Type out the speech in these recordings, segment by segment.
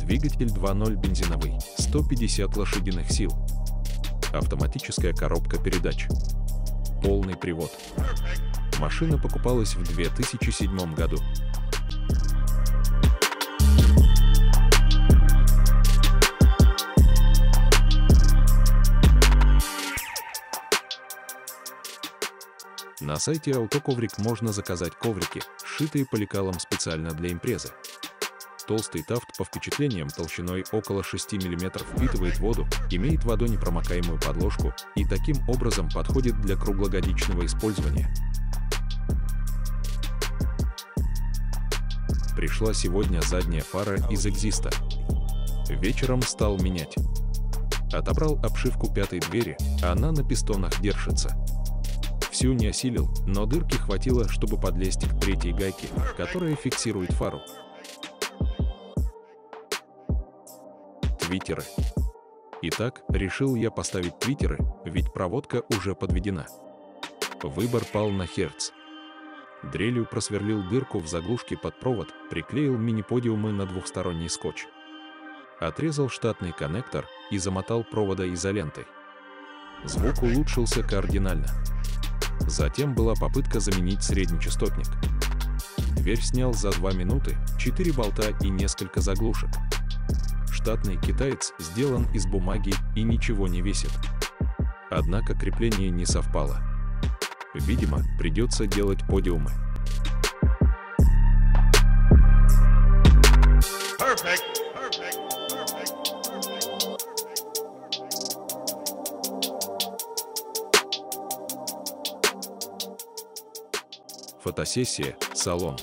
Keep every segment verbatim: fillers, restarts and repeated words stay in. Двигатель два ноль бензиновый, сто пятьдесят лошадиных сил. Автоматическая коробка передач. Полный привод. Машина покупалась в две тысячи седьмом году. На сайте «Автоковрик» можно заказать коврики, сшитые поликалом специально для импрезы. Толстый тафт по впечатлениям толщиной около шести миллиметров впитывает воду, имеет водонепромокаемую подложку и таким образом подходит для круглогодичного использования. Пришла сегодня задняя фара из Экзиста. Вечером стал менять. Отобрал обшивку пятой двери, она на пистонах держится. Всю не осилил, но дырки хватило, чтобы подлезть к третьей гайке, которая фиксирует фару. Твиттеры. Итак, решил я поставить твиттеры, ведь проводка уже подведена. Выбор пал на Hertz. Дрелью просверлил дырку в заглушке под провод, приклеил мини-подиумы на двухсторонний скотч. Отрезал штатный коннектор и замотал провода изолентой. Звук улучшился кардинально. Затем была попытка заменить среднечастотник. Дверь снял за две минуты, четыре болта и несколько заглушек. Штатный китаец сделан из бумаги и ничего не весит. Однако крепление не совпало. Видимо, придется делать подиумы. Perfect. Perfect. Perfect. Perfect. Perfect. Фотосессия, салон.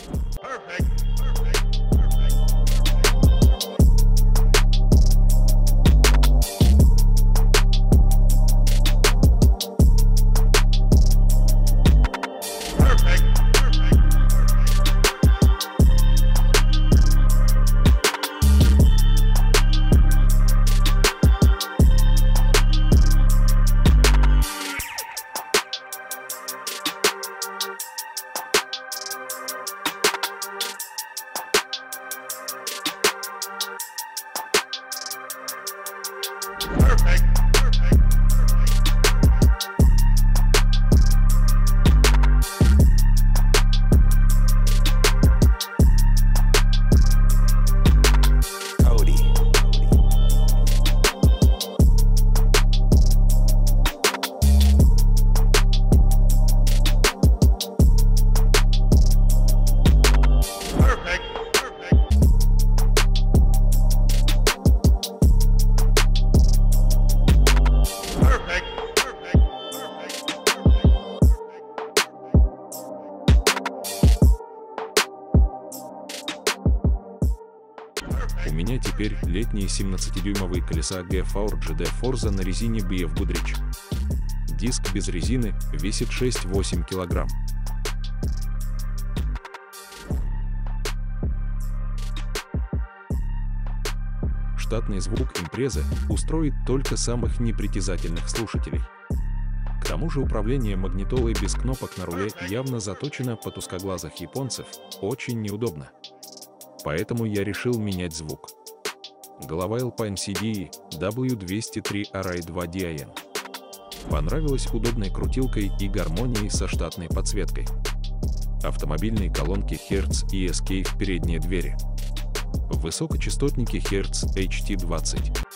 У меня теперь летние семнадцатидюймовые колеса джи эф о ар джи ди Forza на резине би эф Goodrich. Диск без резины весит шесть-восемь килограмм. Штатный звук импрезы устроит только самых непритязательных слушателей. К тому же управление магнитолой без кнопок на руле явно заточено под узкоглазых японцев, очень неудобно. Поэтому я решил менять звук. Голова L-Pine си ди и дабл ю двести три-Ri два-DiN. Понравилась удобной крутилкой и гармонией со штатной подсветкой. Автомобильные колонки Hertz и эс кей в передние двери. Высокочастотники Hertz эйч ти двадцать.